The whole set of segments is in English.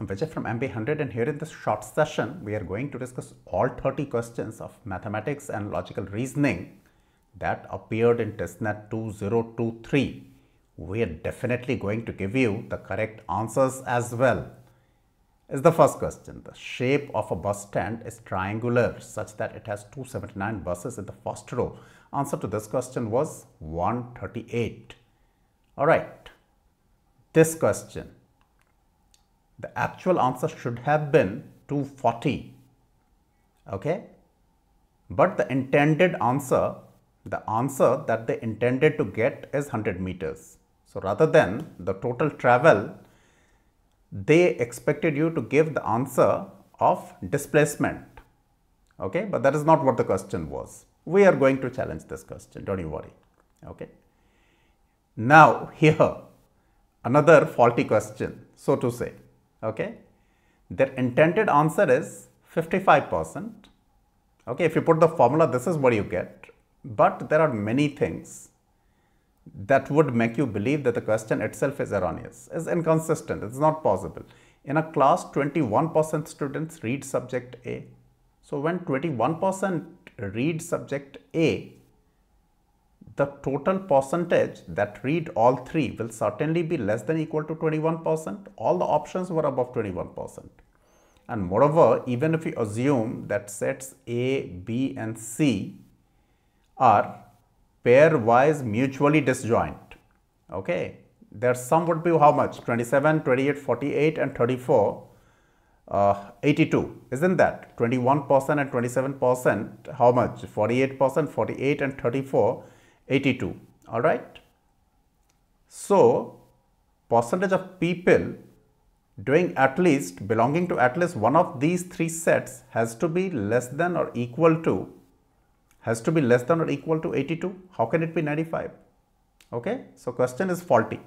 I'm Vijay from MBA100, and here in this short session, we are going to discuss all 30 questions of mathematics and logical reasoning that appeared in TISSNET 2023. We are definitely going to give you the correct answers as well. Is the first question. The shape of a bus stand is triangular such that it has 279 buses in the first row. Answer to this question was 138. All right. This question. The actual answer should have been 240, okay? But the intended answer, the answer that they intended to get is 100 meters. So rather than the total travel, they expected you to give the answer of displacement, okay? But that is not what the question was. We are going to challenge this question, don't you worry, okay? Now here, another faulty question, so to say. Okay, their intended answer is 55%. Okay, if you put the formula, this is what you get. But there are many things that would make you believe that the question itself is erroneous, is inconsistent, it's not possible. In a class, 21% students read subject A. So when 21% read subject A, the total percentage that read all three will certainly be less than or equal to 21%. All the options were above 21%. And moreover, even if you assume that sets A, B and C are pairwise mutually disjoint, okay, their sum would be how much? 27, 28, 48 and 34, 82, isn't that? 21% and 27%, how much? 48%, 48 and 34. 82, all right. So, percentage of people doing at least, belonging to at least one of these three sets has to be less than or equal to, 82. How can it be 95? Okay, so question is faulty.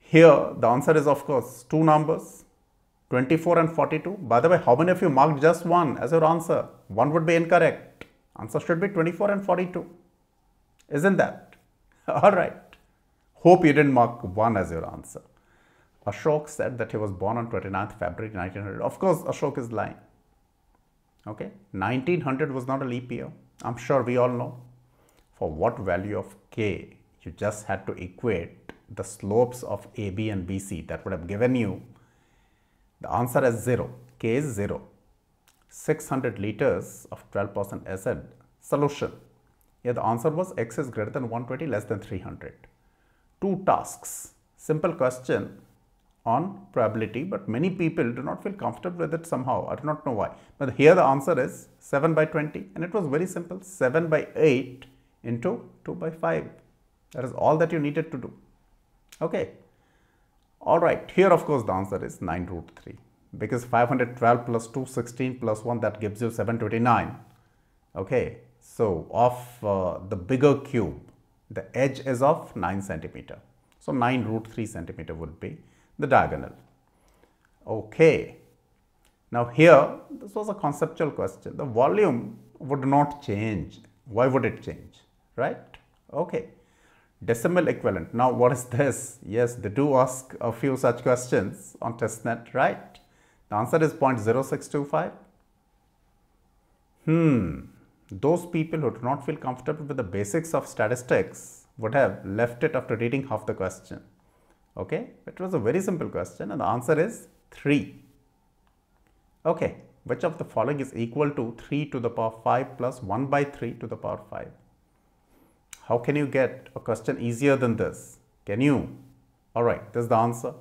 Here, the answer is of course two numbers, 24 and 42. By the way, how many of you marked just one as your answer? One would be incorrect. Answer should be 24 and 42. Isn't that? All right. Hope you didn't mark 1 as your answer. Ashok said that he was born on 29th February 1900. Of course, Ashok is lying. Okay. 1900 was not a leap year. I'm sure we all know. For what value of K, you just had to equate the slopes of AB and BC. That would have given you the answer as 0. K is 0. 600 liters of 12% acid solution. Here the answer was X is greater than 120, less than 300. Two tasks. Simple question on probability, but many people do not feel comfortable with it somehow. I do not know why. But here the answer is 7 by 20 and it was very simple. 7 by 8 into 2 by 5. That is all that you needed to do. Okay. Alright. Here of course the answer is 9 root 3. Because 512 plus 216 plus 1, that gives you 729. Okay, so of the bigger cube, the edge is of 9 centimeter. So 9 root 3 centimeter would be the diagonal. Okay, now here, this was a conceptual question. The volume would not change. Why would it change, right? Okay, decimal equivalent. Now what is this? Yes, they do ask a few such questions on TISSNET, right? The answer is 0.0625. Those people who do not feel comfortable with the basics of statistics would have left it after reading half the question. Okay, it was a very simple question and the answer is 3. Okay, which of the following is equal to 3 to the power 5 plus 1 by 3 to the power 5? How can you get a question easier than this? Can you? Alright, this is the answer.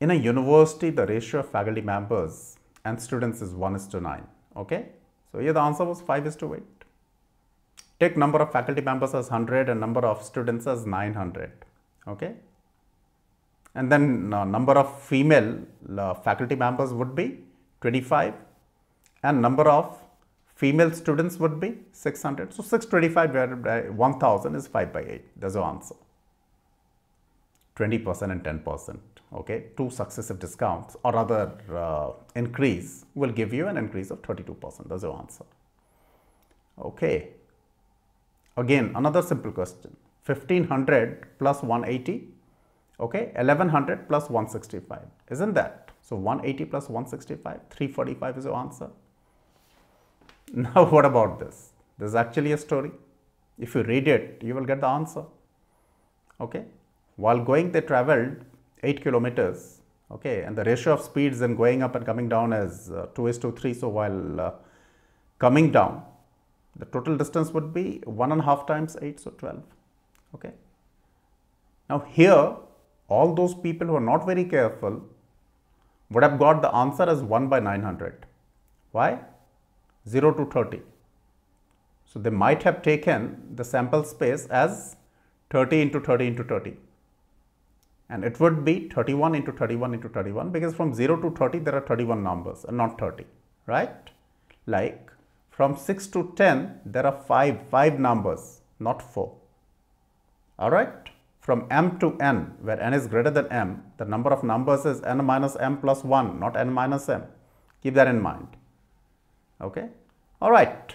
In a university, the ratio of faculty members and students is 1:9, okay? So here the answer was 5:8. Take number of faculty members as 100 and number of students as 900, okay? And then number of female faculty members would be 25 and number of female students would be 600. So 625 divided by 1000 is 5 by 8, that's the answer. 20% and 10%. Okay, two successive discounts or rather increase will give you an increase of 32%. That's your answer. Okay, again another simple question. 1500 plus 180 Okay, 1100 plus 165, isn't that? So 180 plus 165, 345 is your answer. Now what about this? This is actually a story. If you read it, you will get the answer. Okay, while going they traveled 8 kilometers. Okay, and the ratio of speeds in going up and coming down is 2:3. So while coming down, the total distance would be 1.5 times 8, so 12. Okay. Now here, all those people who are not very careful would have got the answer as 1/900. Why? 0 to 30. So they might have taken the sample space as 30 into 30 into 30. And it would be 31 into 31 into 31, because from 0 to 30 there are 31 numbers and not 30, right? Like from 6 to 10 there are 5 numbers, not 4. Alright? From m to n, where n is greater than m, the number of numbers is n minus m plus 1, not n minus m. Keep that in mind. Okay? Alright.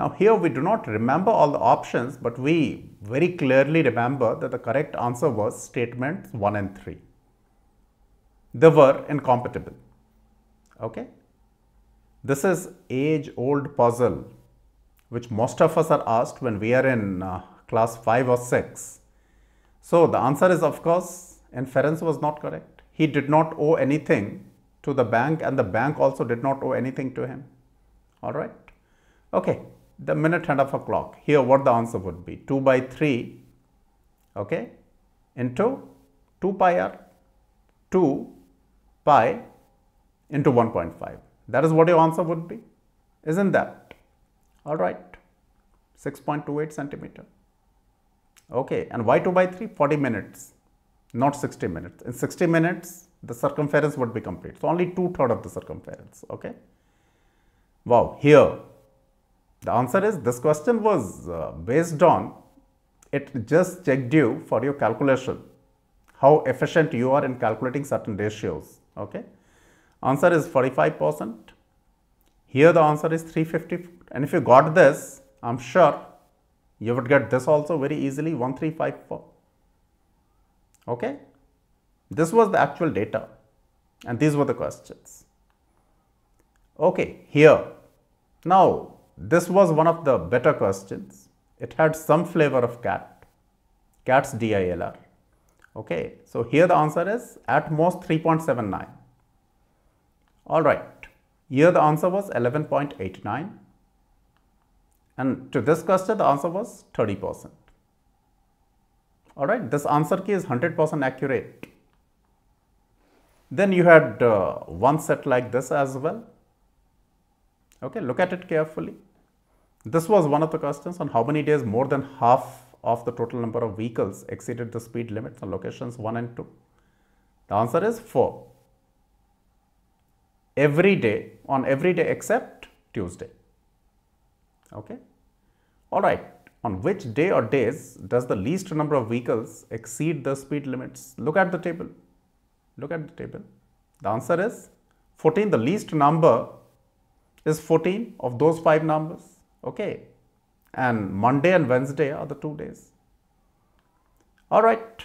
Now here we do not remember all the options, but we very clearly remember that the correct answer was statements 1 and 3. They were incompatible. Okay? This is age-old puzzle which most of us are asked when we are in class 5 or 6. So the answer is, of course, inference was not correct. He did not owe anything to the bank and the bank also did not owe anything to him. Alright? Okay. The minute hand of a clock. Here what the answer would be? 2/3, okay, into 2 pi r, 2 pi into 1.5. That is what your answer would be. Isn't that? All right. 6.28 centimeter. Okay. And why 2/3? 40 minutes, not 60 minutes. In 60 minutes, the circumference would be complete. So only 2/3 of the circumference. Okay. Wow. Here. The answer is, this question was based on, it just checked you for your calculation, how efficient you are in calculating certain ratios. Okay. Answer is 45%. Here the answer is 350. And if you got this, I am sure you would get this also very easily, 1354. Okay. This was the actual data and these were the questions. Okay. Here. Now. This was one of the better questions. It had some flavor of CAT, CAT's DILR. Okay, so here the answer is at most 3.79. All right, here the answer was 11.89. And to this question, the answer was 30%. All right, this answer key is 100% accurate. Then you had one set like this as well. Okay, look at it carefully. This was one of the questions on how many days more than half of the total number of vehicles exceeded the speed limits on locations 1 and 2. The answer is 4. Every day, on every day except Tuesday. Okay. Alright, on which day or days does the least number of vehicles exceed the speed limits? Look at the table. Look at the table. The answer is 14, the least number is 14 of those 5 numbers, okay, and Monday and Wednesday are the 2 days. Alright,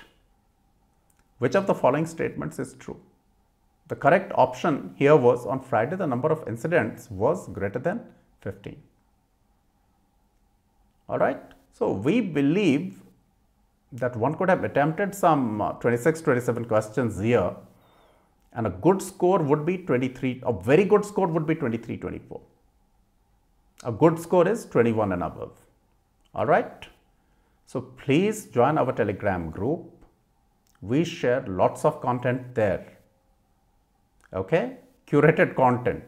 which of the following statements is true? The correct option here was, on Friday the number of incidents was greater than 15. Alright, so we believe that one could have attempted some 26-27 questions here. And a good score would be 23, a very good score would be 23, 24. A good score is 21 and above. All right. So please join our Telegram group. We share lots of content there. Okay. Curated content.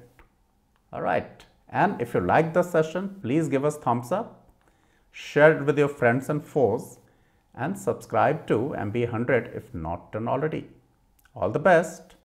All right. And if you like the session, please give us thumbs up, share it with your friends and foes, and subscribe to MBA100 if not done already. All the best.